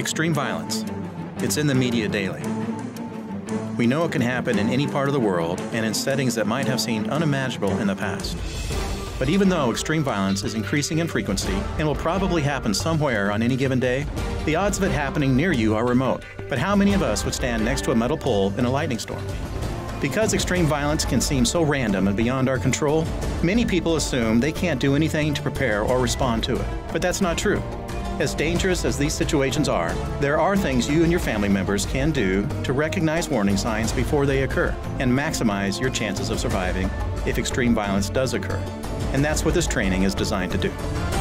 Extreme violence. It's in the media daily. We know it can happen in any part of the world and in settings that might have seemed unimaginable in the past. But even though extreme violence is increasing in frequency and will probably happen somewhere on any given day, the odds of it happening near you are remote. But how many of us would stand next to a metal pole in a lightning storm? Because extreme violence can seem so random and beyond our control, many people assume they can't do anything to prepare or respond to it. But that's not true. As dangerous as these situations are, there are things you and your family members can do to recognize warning signs before they occur and maximize your chances of surviving if extreme violence does occur. And that's what this training is designed to do.